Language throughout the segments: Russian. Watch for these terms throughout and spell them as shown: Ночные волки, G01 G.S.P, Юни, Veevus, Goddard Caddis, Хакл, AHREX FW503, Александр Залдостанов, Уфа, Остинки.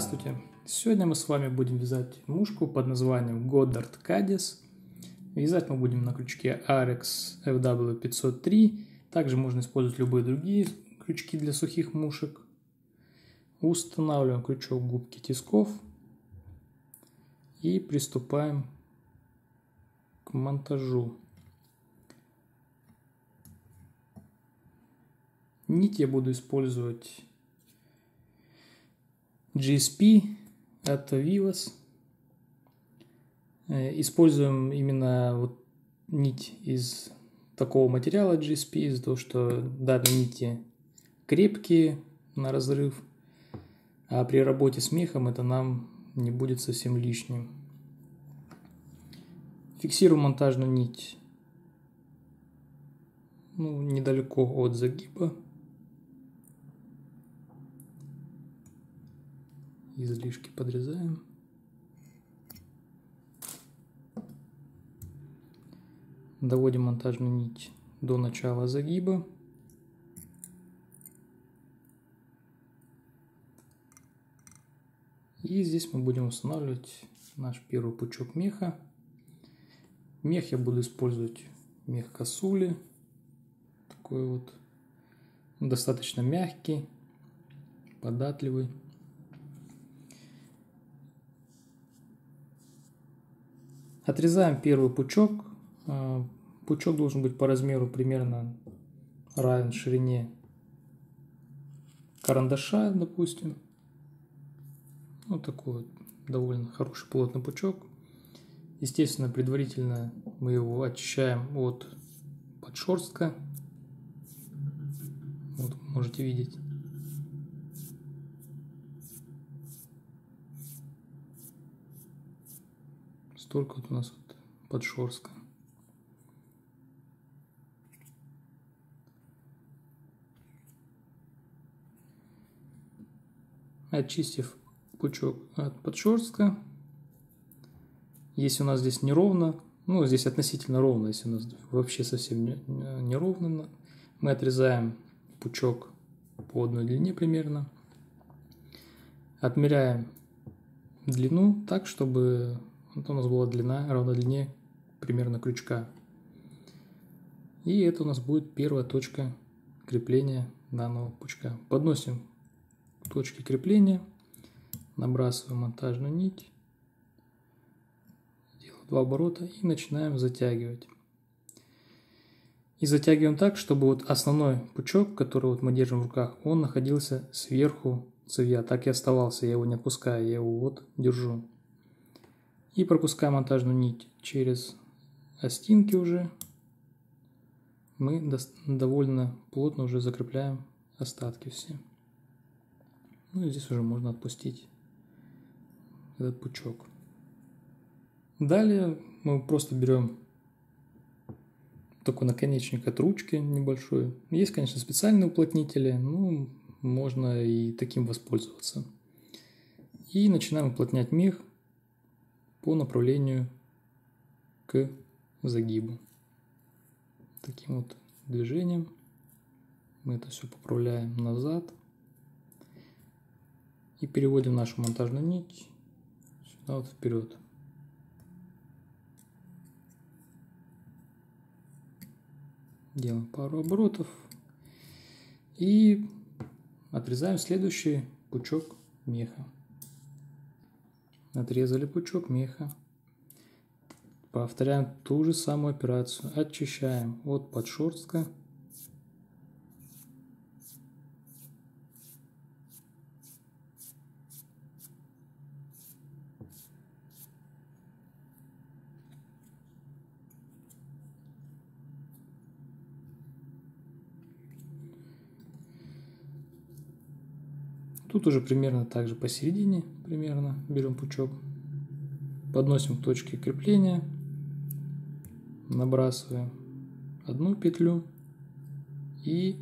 Здравствуйте! Сегодня мы с вами будем вязать мушку под названием Goddard Caddis. Вязать мы будем на крючке AHREX FW503. Также можно использовать любые другие крючки для сухих мушек. Устанавливаем крючок губки тисков и приступаем к монтажу. Нить я буду использовать G.S.P от Veevus. Используем именно вот нить из такого материала G.S.P, из-за того, что данные нити крепкие на разрыв, а при работе с мехом это нам не будет совсем лишним. Фиксируем монтажную нить недалеко от загиба. Излишки подрезаем. Доводим монтажную нить до начала загиба. И здесь мы будем устанавливать наш первый пучок меха. Мех я буду использовать мех косули. Такой вот, достаточно мягкий, податливый. Отрезаем первый пучок. Пучок должен быть по размеру примерно равен ширине карандаша, допустим. Вот такой вот довольно хороший плотный пучок. Естественно, предварительно мы его очищаем от подшерстка. Вот можете видеть. Столько вот у нас вот подшерстка. Очистив пучок от подшерстка, если у нас здесь неровно, здесь относительно ровно, если у нас вообще совсем неровно, мы отрезаем пучок по одной длине примерно, отмеряем длину так, чтобы у нас была длина равна длине примерно крючка. И это у нас будет первая точка крепления данного пучка. Подносим к точке крепления, набрасываем монтажную нить, делаем 2 оборота и начинаем затягивать. И затягиваем так, чтобы вот основной пучок, который вот мы держим в руках, он находился сверху цевья. Так и оставался, я его не отпускаю, я его вот держу. И пропуская монтажную нить через остинки уже, мы довольно плотно уже закрепляем остатки все. И здесь уже можно отпустить этот пучок. Далее мы просто берем такой наконечник от ручки небольшой. Есть, конечно, специальные уплотнители, но можно и таким воспользоваться. И начинаем уплотнять мех по направлению к загибу. Таким вот движением мы это все поправляем назад и переводим нашу монтажную нить сюда вот вперед. Делаем пару оборотов и отрезаем следующий пучок меха. Отрезали пучок меха. Повторяем ту же самую операцию. Очищаем от подшерстка. Тут уже примерно так же посередине, примерно берем пучок, подносим к точке крепления, набрасываем одну петлю и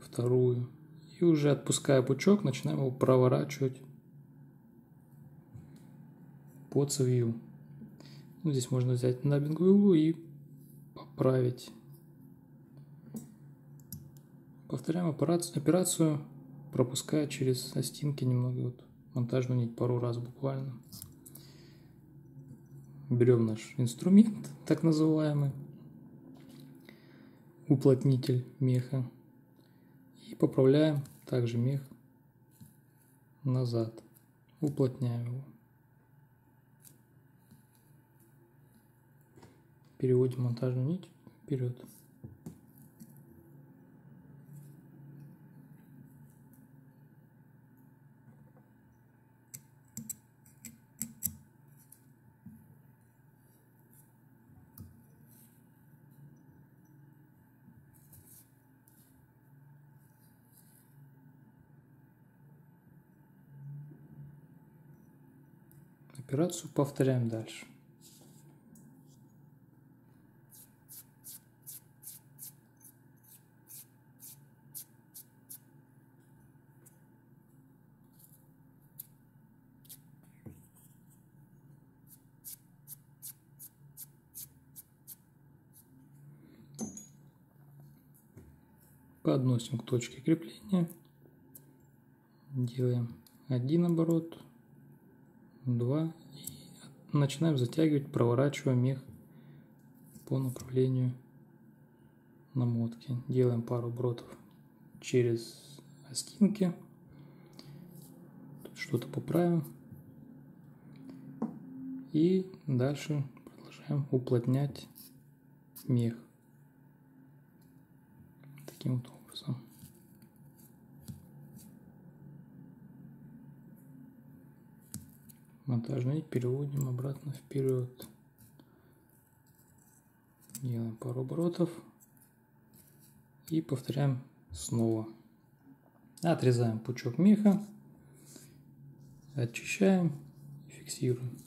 вторую. И уже отпуская пучок, начинаем его проворачивать по цевью. Здесь можно взять набинговую иглу и поправить. Повторяем операцию, пропуская через остинки немного вот монтажную нить пару раз буквально. Берем наш инструмент, так называемый уплотнитель меха, и поправляем также мех назад, уплотняем его. Переводим монтажную нить вперед. Операцию повторяем дальше. Подносим к точке крепления, делаем один оборот, два, и начинаем затягивать, проворачивая мех по направлению намотки. Делаем пару оборотов через остинки, что-то поправим, и дальше продолжаем уплотнять мех таким вот образом. Монтажную нить переводим обратно вперед. Делаем пару оборотов и повторяем снова. Отрезаем пучок меха, очищаем и фиксируем.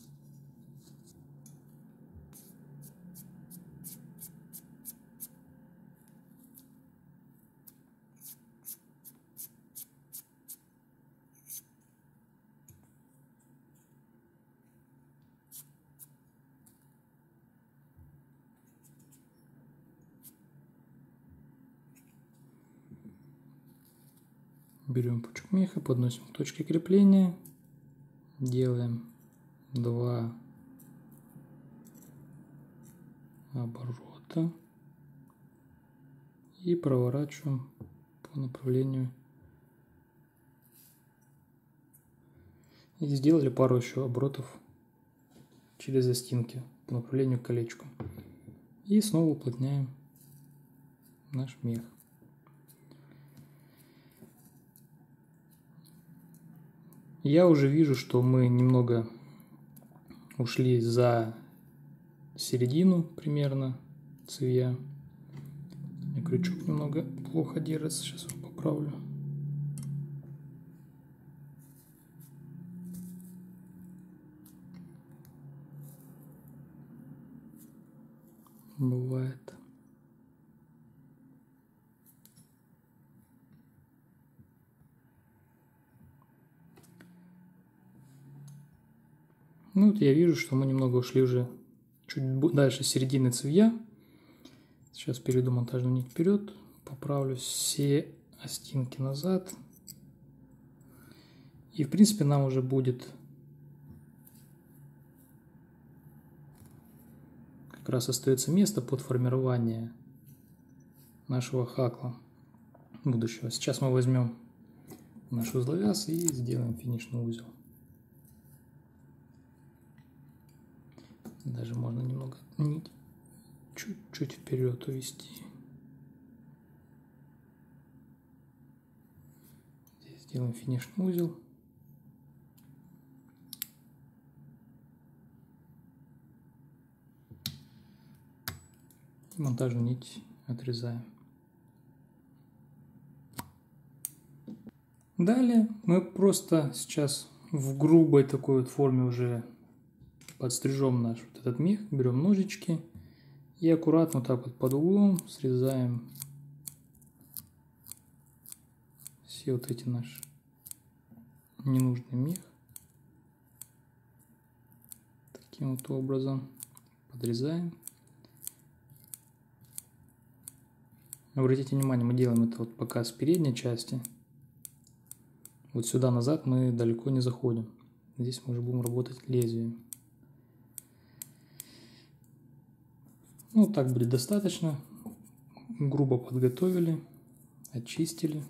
Берем пучок меха, подносим к точке крепления, делаем два оборота и проворачиваем по направлению. И сделали пару еще оборотов через застинки по направлению к колечку. И снова уплотняем наш мех. Я уже вижу, что мы немного ушли за середину примерно цевья. И крючок немного плохо держится, сейчас его поправлю. Бывает. Ну вот я вижу, что мы немного ушли уже чуть дальше середины цевья. Сейчас перейду монтажную нить вперед, поправлю все остинки назад. И в принципе нам уже будет как раз остается место под формирование нашего хакла будущего. Сейчас мы возьмем наш узловяз и сделаем финишный узел. Даже можно немного нить чуть-чуть вперед увести. Здесь сделаем финишный узел. И монтажную нить отрезаем. Далее мы просто сейчас в грубой такой вот форме уже подстрижем наш вот этот мех, берем ножички и аккуратно так вот под углом срезаем все вот эти наши ненужный мех. Таким вот образом подрезаем. Обратите внимание, мы делаем это вот пока с передней части, Вот сюда назад мы далеко не заходим. Здесь мы уже будем работать лезвием. Ну, так будет достаточно. Грубо подготовили, очистили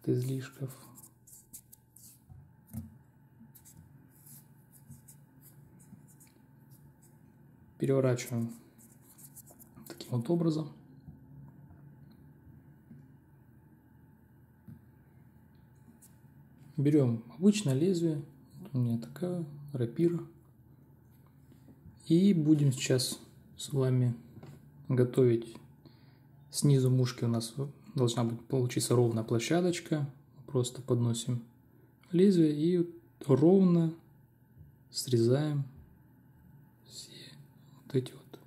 от излишков. Переворачиваем таким вот образом. Берем обычное лезвие, у меня такая рапира. И будем сейчас с вами готовить. Снизу мушки у нас должна быть получиться ровная площадочка. Просто подносим лезвие и ровно срезаем все вот эти вот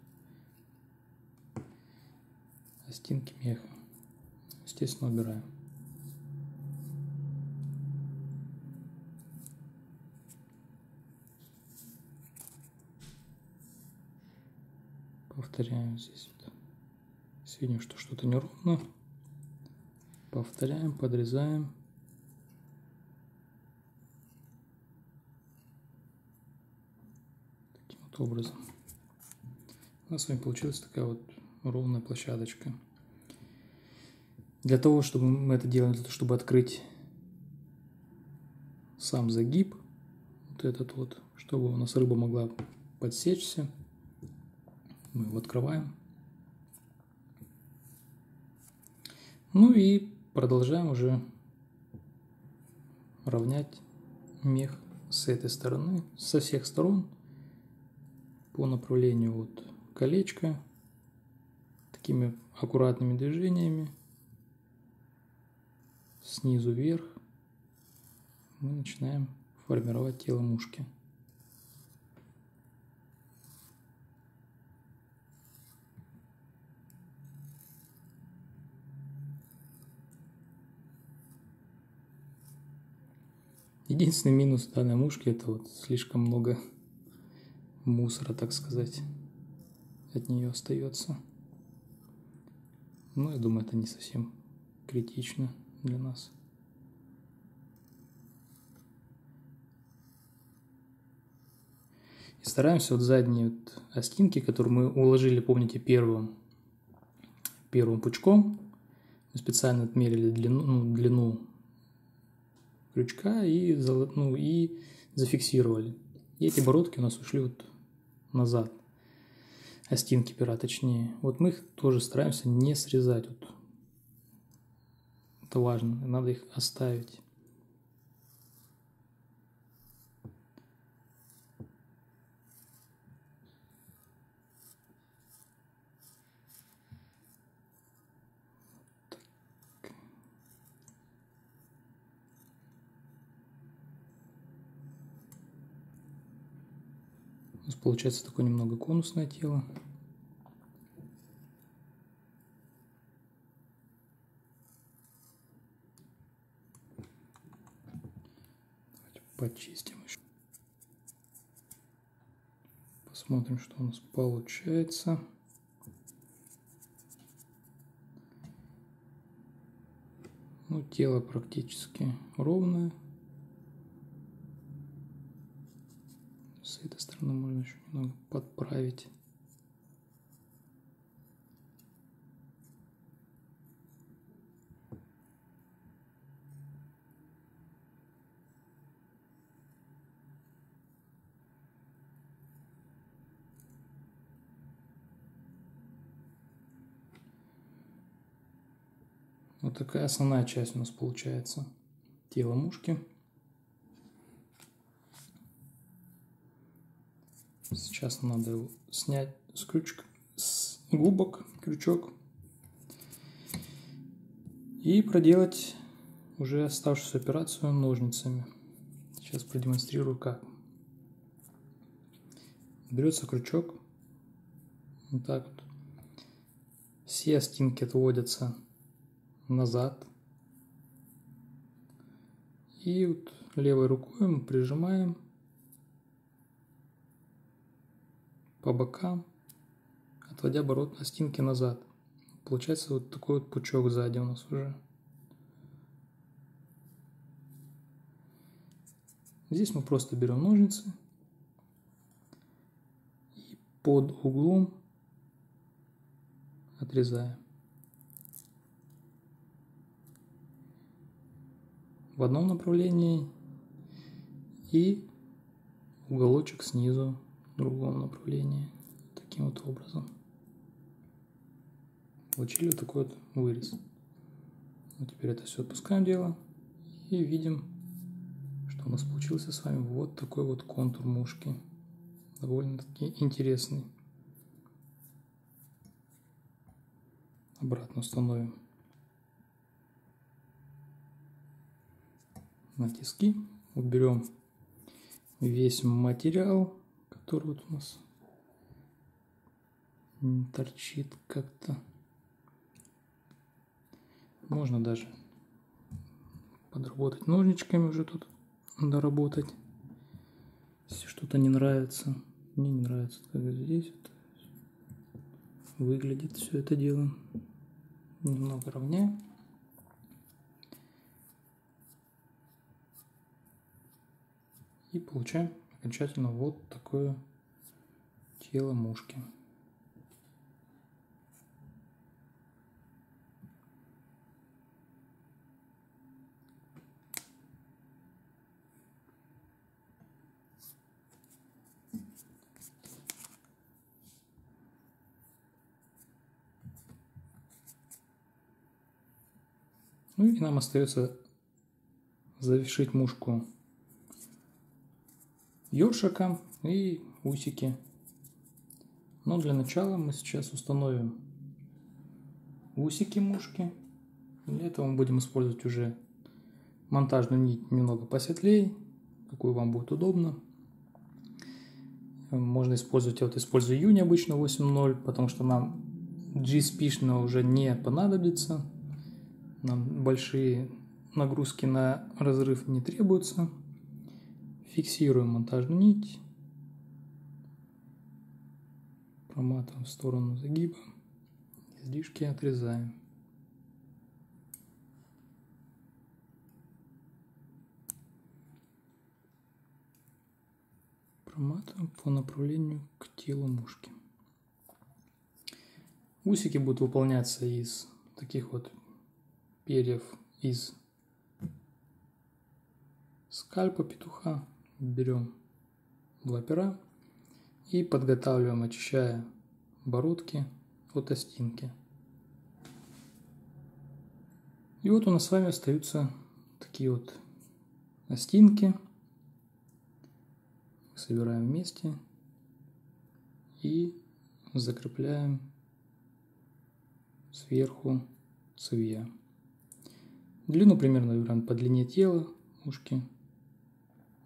остинки меха. Естественно, убираем. Повторяем здесь вот. Если видим, что что-то неровно, повторяем, подрезаем. Таким вот образом. У нас с вами получилась такая вот ровная площадочка. Для того, чтобы мы это делаем, для того, чтобы открыть сам загиб, вот этот вот, чтобы у нас рыба могла подсечься. Мы его открываем. Ну и продолжаем уже равнять мех с этой стороны, со всех сторон по направлению вот колечка, такими аккуратными движениями снизу вверх мы начинаем формировать тело мушки. Единственный минус данной мушки — это вот слишком много мусора, так сказать, от нее остается. Но я думаю, это не совсем критично для нас. И стараемся вот задние вот остинки, которые мы уложили, помните, первым пучком, мы специально отмерили длину крючка и, зафиксировали. И эти бородки у нас ушли вот назад, остинки пера точнее. Вот мы их тоже стараемся не срезать. Вот. Это важно, надо их оставить. Получается такое немного конусное тело. Давайте почистим еще. Посмотрим, что у нас получается. Ну, тело практически ровное. С этой стороны можно еще немного подправить. Вот такая основная часть у нас получается. Тело мушки. Сейчас надо его снять с крючка, с губок крючок и проделать уже оставшуюся операцию ножницами. Сейчас продемонстрирую как. Берется крючок, вот так вот. Все остинки отводятся назад. И вот левой рукой мы прижимаем по бокам, отводя оборот на стенки назад. Получается вот такой вот пучок сзади у нас уже. Здесь мы просто берем ножницы и под углом отрезаем. В одном направлении и уголочек снизу в другом направлении. Таким вот образом. Получили вот такой вот вырез. Ну, теперь это все отпускаем дело и видим, что у нас получился с вами вот такой вот контур мушки. Довольно-таки интересный. Обратно установим на тиски. Уберем весь материал, который вот у нас торчит как-то. Можно даже подработать ножничками, уже тут доработать. Если что-то не нравится, мне не нравится, как здесь выглядит все это дело. Немного ровнее. И получаем окончательно вот такое тело мушки. Ну и нам остается завершить мушку ёршиком и усики. Но для начала мы сейчас установим усики мушки. Для этого мы будем использовать уже монтажную нить немного посветлее, какую вам будет удобно. Можно использовать, я вот использую Юни обычно 8.0, потому что нам G.S.P-шная уже не понадобится. Нам большие нагрузки на разрыв не требуются. Фиксируем монтажную нить. Проматываем в сторону загиба. Излишки отрезаем. Проматываем по направлению к телу мушки. Усики будут выполняться из таких вот перьев из скальпа петуха. Берем два пера и подготавливаем, очищая бородки от остинки. И вот у нас с вами остаются такие вот остинки. Собираем вместе и закрепляем сверху цевья. Длину примерно выбираем по длине тела мушки,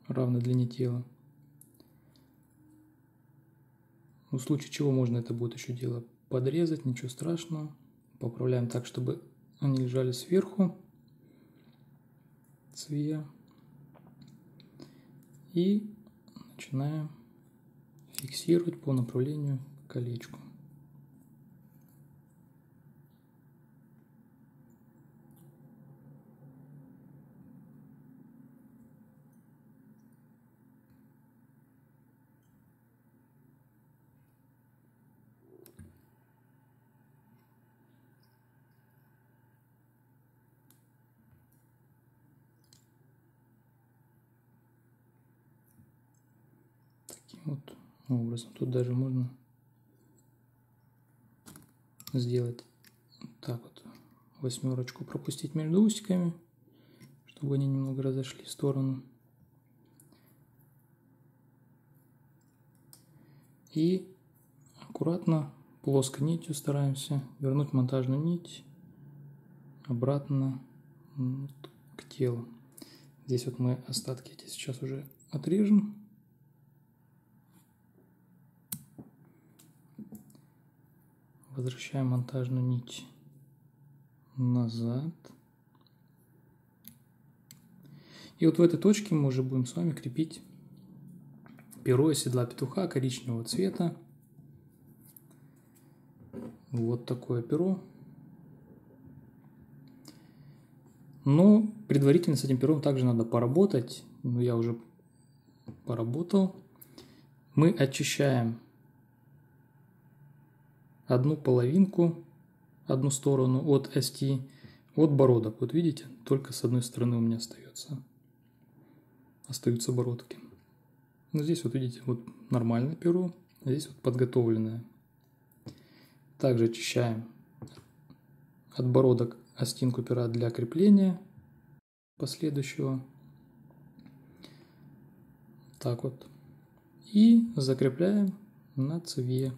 равной длине тела. В случае чего можно это будет еще дело подрезать, ничего страшного. Поправляем так, чтобы они лежали сверху цевья. И начинаем фиксировать по направлению к колечку. Вот образом. Тут даже можно сделать так вот, восьмерочку пропустить между усиками, чтобы они немного разошли в сторону. И аккуратно плоской нитью стараемся вернуть монтажную нить обратно к телу. Здесь вот мы остатки эти сейчас уже отрежем. Возвращаем монтажную нить назад. И вот в этой точке мы уже будем с вами крепить перо из седла петуха коричневого цвета. Вот такое перо. Но предварительно с этим пером также надо поработать. Но я уже поработал. Мы очищаем одну половинку, одну сторону от ST, от бородок. Вот видите, только с одной стороны у меня остаются бородки. Но здесь вот видите, вот нормальное перо, а здесь вот подготовленное. Также очищаем от бородок остинку пера для крепления последующего. Так вот. И закрепляем на цевье.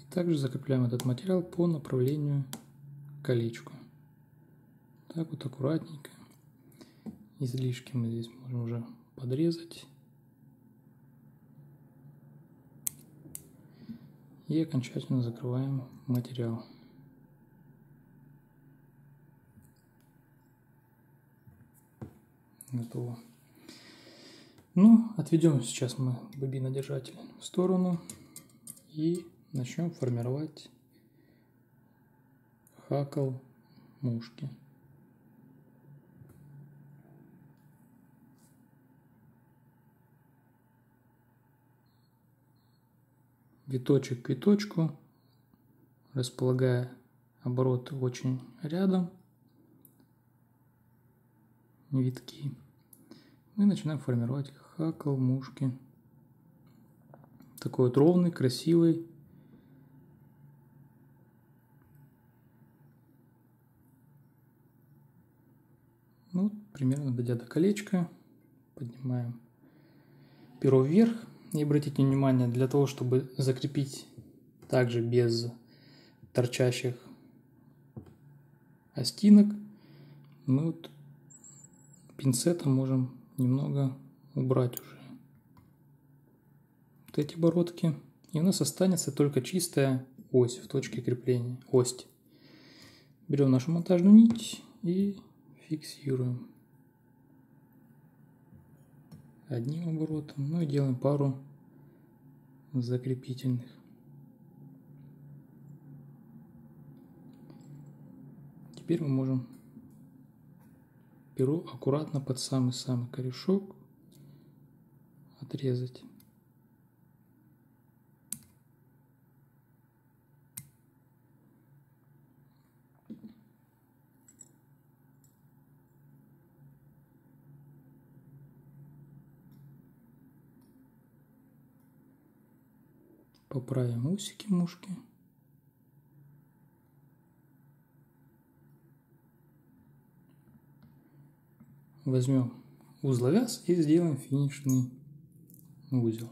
И также закрепляем этот материал по направлению к колечку. Так вот аккуратненько. Излишки мы здесь можем уже подрезать. И окончательно закрываем материал. Готово. Ну, отведем сейчас мы бобинодержатель в сторону и начнем формировать хакл мушки. Виточек к виточку, располагая обороты очень рядом, витки, мы начинаем формировать хакл мушки. Такой вот ровный, красивый. Ну, примерно дойдя до колечка, поднимаем перо вверх. И обратите внимание, для того, чтобы закрепить также без торчащих остинок, мы вот пинцетом можем немного убрать уже вот эти бородки. И у нас останется только чистая ось в точке крепления, ось. Берем нашу монтажную нить и фиксируем одним оборотом, ну и делаем пару закрепительных. Теперь мы можем перо аккуратно под самый-самый корешок отрезать. Поправим усики мушки. Возьмем узловяз и сделаем финишный узел.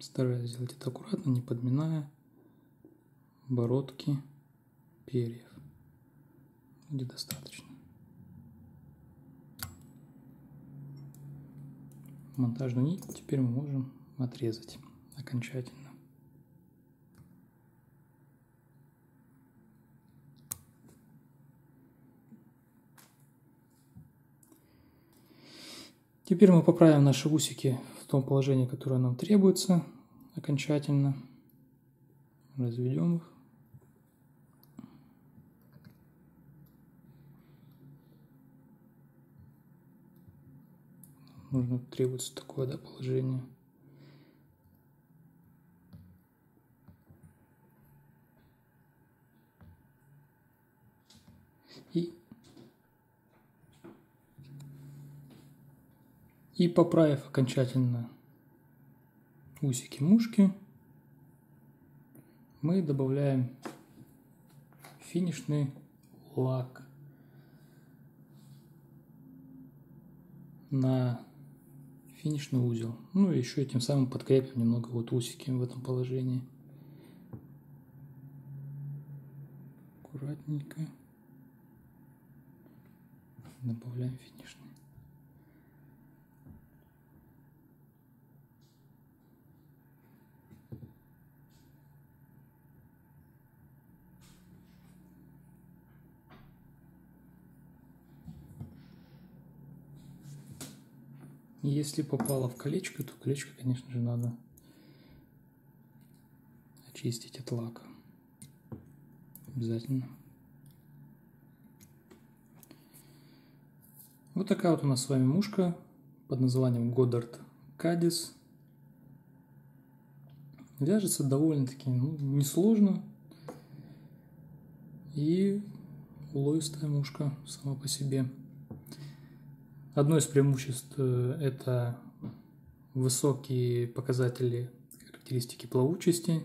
Стараюсь сделать это аккуратно, не подминая бородки перьев. Будет достаточно. Монтажную нить теперь мы можем отрезать окончательно. Теперь мы поправим наши усики в том положении, которое нам требуется окончательно. Разведем их. Нужно требуется такое, да, положение. И поправив окончательно усики мушки, мы добавляем финишный лак на финишный узел. Ну и еще тем самым подкрепим немного вот усики в этом положении. Аккуратненько добавляем финишный. Если попало в колечко, то колечко, конечно же, надо очистить от лака. Обязательно. Вот такая вот у нас с вами мушка под названием Goddard Caddis. Вяжется довольно-таки несложно. И уловистая мушка сама по себе. Одно из преимуществ — это высокие показатели характеристики плавучести,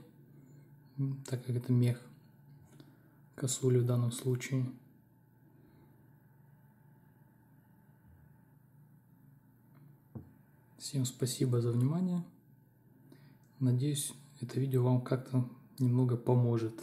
так как это мех косули в данном случае. Всем спасибо за внимание. Надеюсь, это видео вам как-то немного поможет.